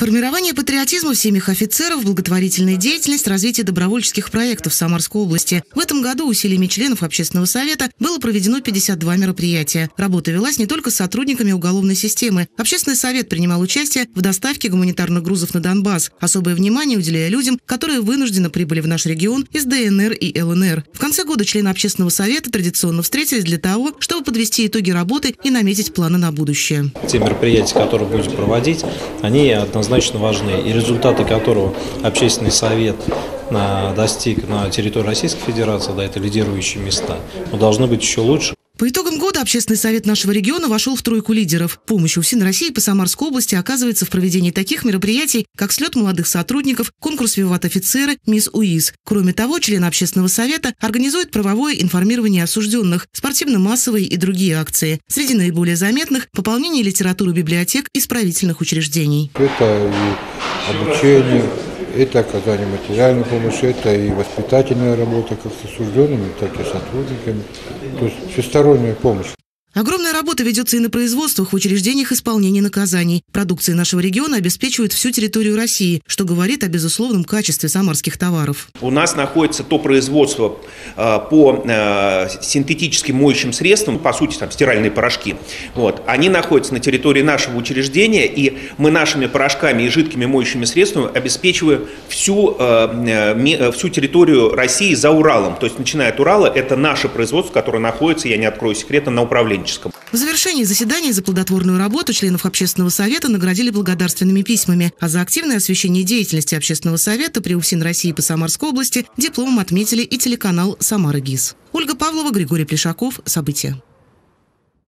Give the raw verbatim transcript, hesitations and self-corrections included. Формирование патриотизма в семьях офицеров, благотворительная деятельность, развитие добровольческих проектов в Самарской области. В этом году усилиями членов общественного совета было проведено пятьдесят два мероприятия. Работа велась не только с сотрудниками уголовной системы. Общественный совет принимал участие в доставке гуманитарных грузов на Донбасс, особое внимание уделяя людям, которые вынужденно прибыли в наш регион из Дэ Эн Эр и Эл Эн Эр. В конце года члены общественного совета традиционно встретились для того, чтобы подвести итоги работы и наметить планы на будущее. Те мероприятия, которые будем проводить, они однозначно важны, и результаты которого общественный совет достиг на территории Российской Федерации, да, это лидирующие места, но должны быть еще лучше. По итогам года общественный совет нашего региона вошел в тройку лидеров. Помощь УФСИН России по Самарской области оказывается в проведении таких мероприятий, как слет молодых сотрудников, конкурс «Виват-офицеры», «Мисс УИС». Кроме того, члены общественного совета организуют правовое информирование осужденных, спортивно-массовые и другие акции. Среди наиболее заметных – пополнение литературы библиотек исправительных учреждений. Это и обучение, это оказание материальной помощи, это и воспитательная работа как с осужденными, так и с сотрудниками. То есть всесторонняя помощь. Огромная работа ведется и на производствах, в учреждениях исполнения наказаний. Продукции нашего региона обеспечивают всю территорию России, что говорит о безусловном качестве самарских товаров. У нас находится то производство по синтетическим моющим средствам, по сути, там стиральные порошки. Вот. Они находятся на территории нашего учреждения, и мы нашими порошками и жидкими моющими средствами обеспечиваем всю, всю территорию России за Уралом. То есть, начиная от Урала, это наше производство, которое находится, я не открою секрета, на управлении. В завершении заседания за плодотворную работу членов общественного совета наградили благодарственными письмами, а за активное освещение деятельности общественного совета при УФСИН России по Самарской области дипломом отметили и телеканал «Самара-ГИС». Ольга Павлова, Григорий Плешаков. События.